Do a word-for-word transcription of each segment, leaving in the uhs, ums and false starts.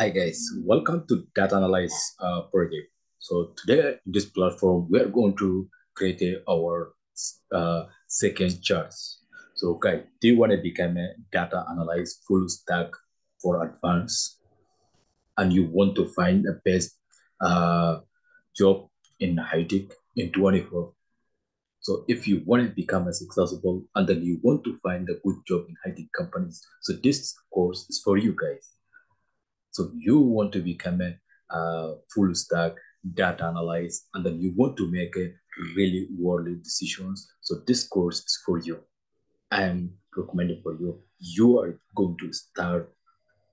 Hi guys, welcome to Data Analyze uh, project. So today in this platform, we are going to create a, our uh, second chart. So guys, do you want to become a data analyst full stack for advanced, and you want to find the best uh, job in high tech in twenty-four? So if you want to become a successful and then you want to find a good job in high tech companies, so this course is for you guys. So you want to become a uh, full stack data analyst, and then you want to make a really worldly decisions. So this course is for you. I am recommended for you. You are going to start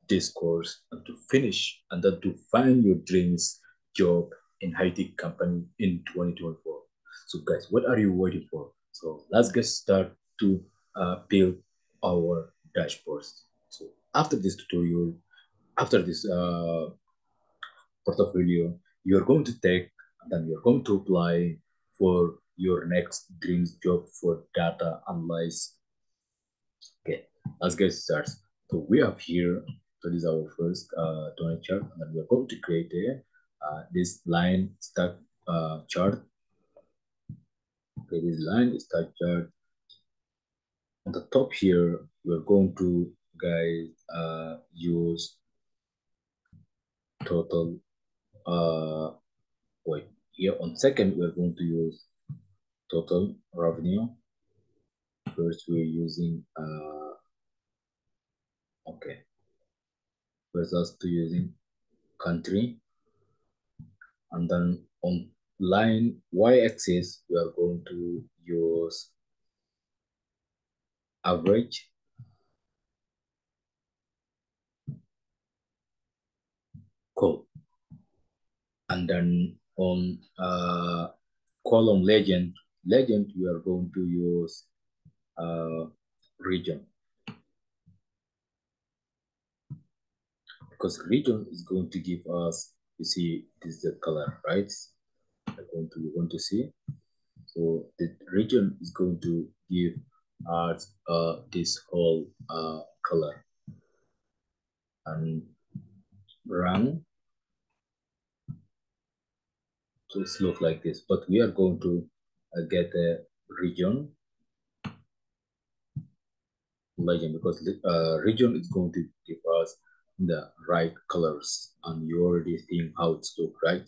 this course and to finish, and then to find your dreams job in high-tech company in twenty twenty-four. So guys, what are you waiting for? So let's get started to uh, build our dashboards. So after this tutorial, after this uh, portfolio, you're going to take, and then you're going to apply for your next dreams job for data analysis. Okay, let's get started. So we have here, so this is our first uh, donor chart, and then we're going to create a, uh, this line stack uh, chart. Okay, this line stack chart. On the top here, we're going to, guys, uh, use total uh wait here on second we're going to use total revenue. First we're using uh okay versus to using country, and then on line y-axis we are going to use average. Cool. And then on uh, column legend, legend, we are going to use uh, region, because region is going to give us, you see, this is the color, right? We're going to, we want to see. So the region is going to give us uh, this whole uh, color. And run. So it's look like this, but we are going to uh, get a region legend, because uh, region is going to give us the right colors, and you already seeing how it's look, right?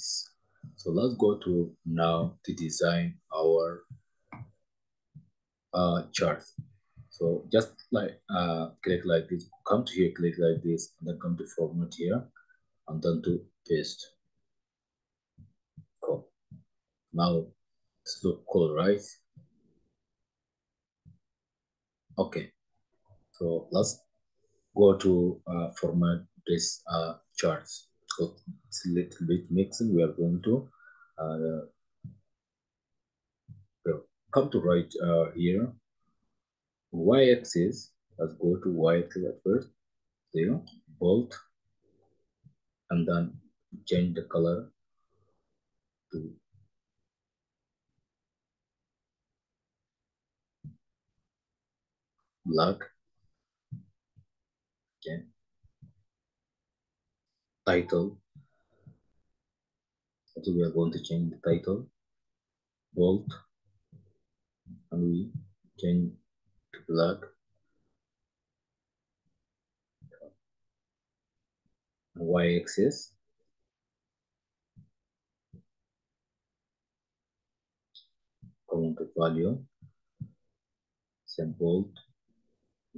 So let's go to now to design our uh, chart. So just like uh, click like this, come to here, click like this, and then come to format here, and then to paste. Cool. Now it's look cool, right? Okay. So let's go to uh, format this uh, chart. So it's a little bit mixing. We are going to uh, come to right uh, here. Y-axis. Let's go to y-axis at first. Zero, bold, and then change the color to black. Okay. Title. So we are going to change the title, bold, and we change to black, y-axis, column to value, sample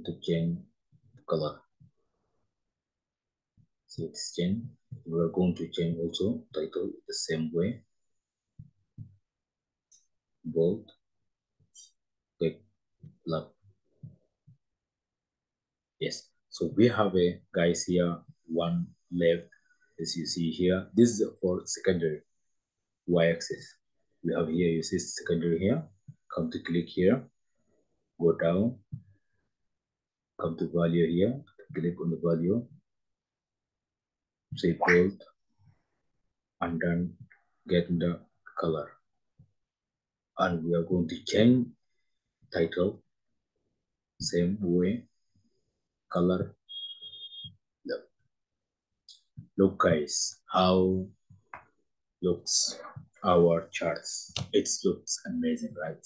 to change the color. So it's changed. We are going to change also title the same way. Bold, click black. Yes, so we have a guys here, one left, as you see here. This is for secondary y-axis. We have here, you see secondary here. Come to click here, go down, come to value here, click on the value, say bold, and then get the color. And we are going to change title, same way, color. Look guys, how looks our charts. It looks amazing, right?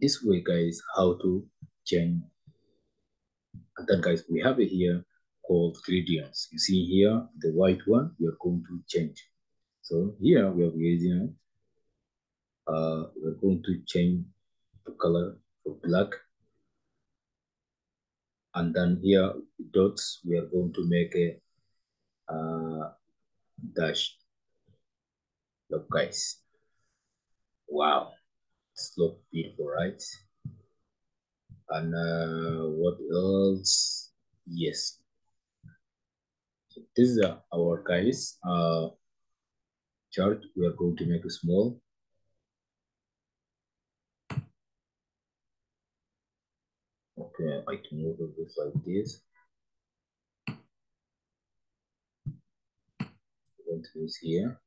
This way guys, how to change. And then guys, we have it here called gradients. You see here, the white one, we are going to change. So here we have gradient. Uh, we're going to change the color for black. And then here, dots, we are going to make a uh, dash. Look guys, wow, it's look beautiful, right? And uh, what else? Yes, so this is our guys uh, chart. We are going to make it small. Okay, I can move it just like this. Going to this here.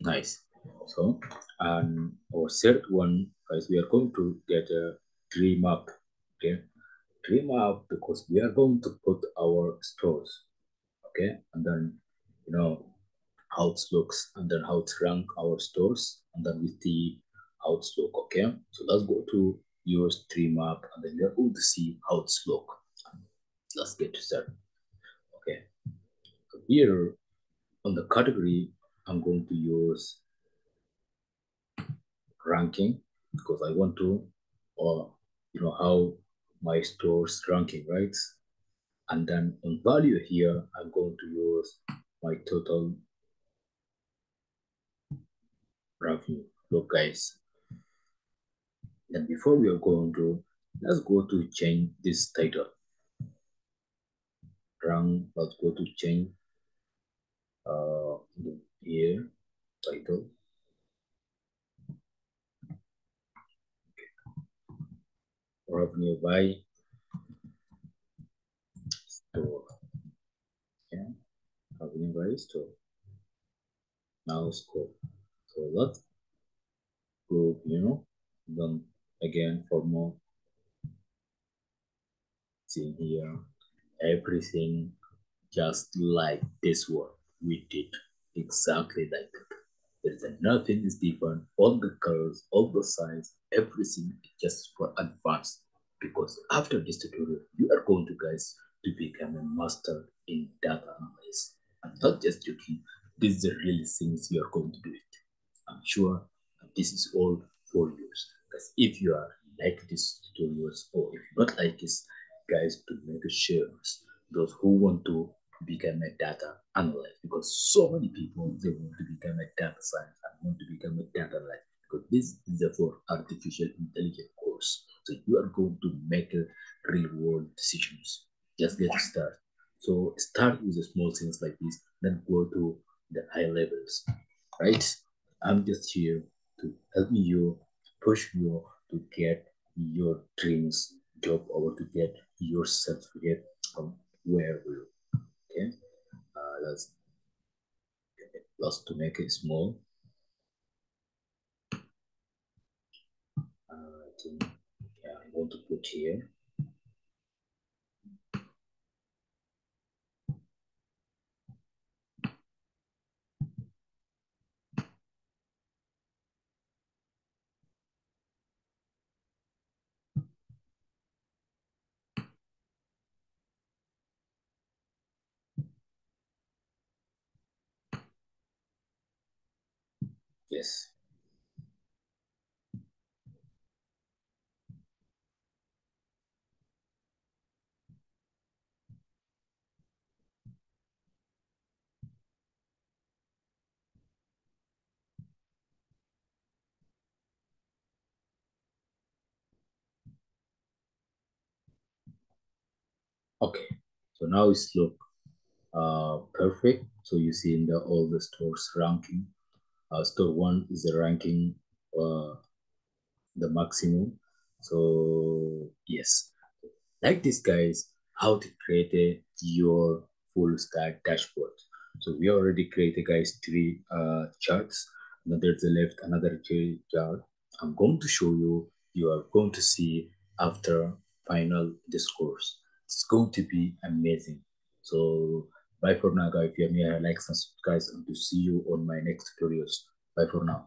Nice. So, and our third one, guys, we are going to get a tree map. Okay, tree map, because we are going to put our stores. Okay, and then you know how it looks, and then how to rank our stores, and then with the how it look. Okay, so let's go to your tree map, and then we are going to see how it look. Let's get started. Okay, so here on the category, I'm going to use ranking because I want to, or you know, how my store's ranking, right? And then on value here, I'm going to use my total ranking. Look, guys. And before we are going to, let's go to change this title. Rank, let's go to change. Uh, Here, title. Okay. Revenue by store. Yeah, revenue by store. Now score. So let's group, you know, then again for more. See here, everything just like this one we did. Exactly like that. There's nothing is different. All the colors, all the size, everything is just for advanced. Because after this tutorial, you are going to guys to become a master in data analysis. I'm not just joking. These are the real things you are going to do it. I'm sure this is all for you. Because if you are like these tutorials, or if you not like this, guys, to make a share those who want to become a data analyst, because so many people they want to become a data science and want to become a data analyst, because this is a for artificial intelligence course. So you are going to make a real world decisions. Just get started. So start with the small things like this, then go to the high levels, right? I'm just here to help you, push you to get your dreams job, or to get your certificate from where you. Okay, uh, let's plus to make it small. Uh, I think, yeah, I'm going to put here. Yes. Okay, so now it's look uh, perfect. So you see in the all the stores ranking. Uh, store one is the ranking uh, the maximum. So yes, like this guys, how to create your full stack dashboard. So we already created guys three uh, charts. Another to the left, another chart. I'm going to show you. You are going to see after final this course. It's going to be amazing. So bye for now guys. If you are here, like and subscribe, and to see you on my next tutorials. Bye for now.